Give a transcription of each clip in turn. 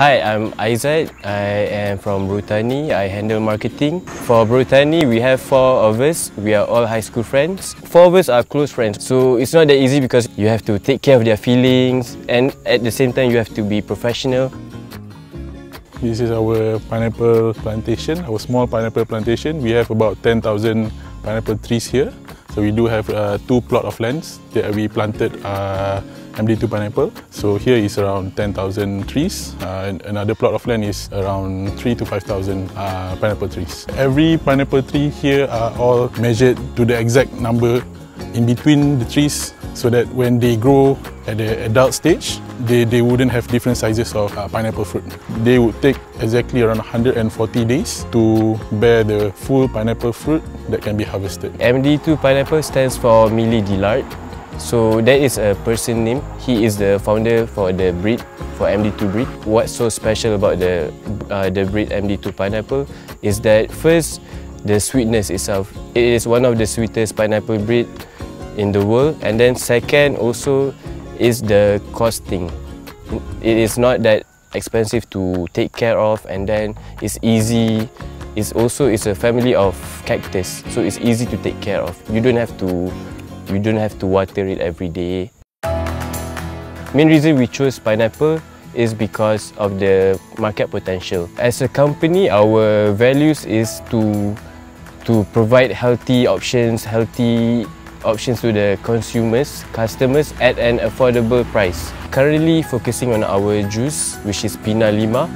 Hi, I'm Aizat. I am from Brotani. I handle marketing. For Brotani, we have 4 of us. We are all high school friends. 4 of us are close friends, so it's not that easy because you have to take care of their feelings and at the same time you have to be professional. This is our pineapple plantation, our small pineapple plantation. We have about 10,000 pineapple trees here. So we do have 2 plot of lands that we planted MD2 pineapple. So here is around 10,000 trees. And another plot of land is around 3,000 to 5,000 pineapple trees. Every pineapple tree here are all measured to the exact number in between the trees, so that when they grow at the adult stage, they wouldn't have different sizes of pineapple fruit. They would take exactly around 140 days to bear the full pineapple fruit that can be harvested. MD2 Pineapple stands for Millie Delight. So that is a person name. He is the founder for the breed, for MD2 breed. What's so special about the breed MD2 Pineapple is that first, the sweetness itself. It is one of the sweetest pineapple breed in the world. And then second also is the costing. It is not that expensive to take care of, and then it's easy. It's a family of cactus, so it's easy to take care of. You don't have to water it every day. Main reason we chose pineapple is because of the market potential. As a company, our values is to provide healthy options to the customers at an affordable price. Currently focusing on our juice, which is Pina Lima.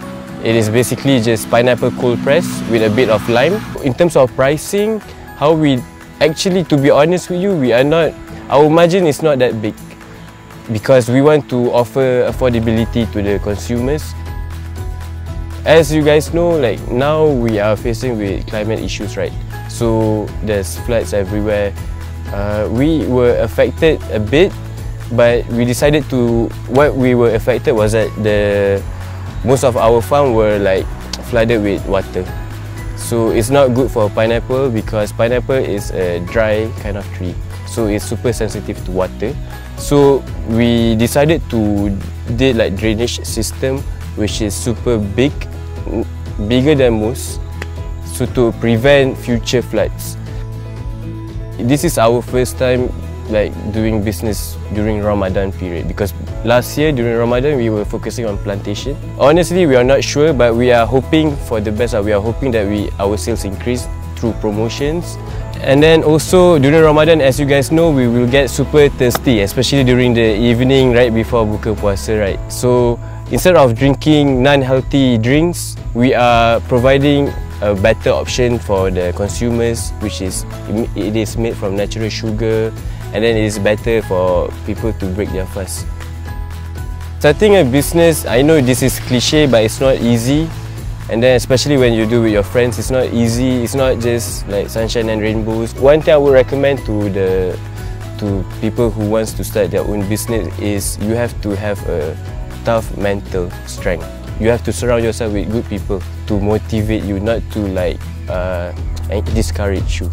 It is basically just pineapple cold press with a bit of lime. In terms of pricing, to be honest with you, our margin is not that big because we want to offer affordability to the consumers. As you guys know, like now we are facing with climate issues, right? So there's floods everywhere. We were affected a bit, but we decided to, what we were affected was that most of our farm were like flooded with water. So it's not good for pineapple because pineapple is a dry kind of tree. So it's super sensitive to water. So we decided to do like drainage system, which is super big, bigger than most, so to prevent future floods. This is our first time like doing business during Ramadan period, because last year during Ramadan we were focusing on plantation. Honestly, we are not sure, but we are hoping for the best. We are hoping that our sales increase through promotions. And then also during Ramadan, as you guys know, we will get super thirsty, especially during the evening right before buka puasa, right? So instead of drinking non-healthy drinks, we are providing a better option for the consumers, which is it is made from natural sugar, and then it is better for people to break their fast. Starting a business, I know this is cliche, but it's not easy. And then especially when you do with your friends, it's not easy. It's not just like sunshine and rainbows. One thing I would recommend to people who wants to start their own business is you have to have a tough mental strength. You have to surround yourself with good people to motivate you, not to discourage you.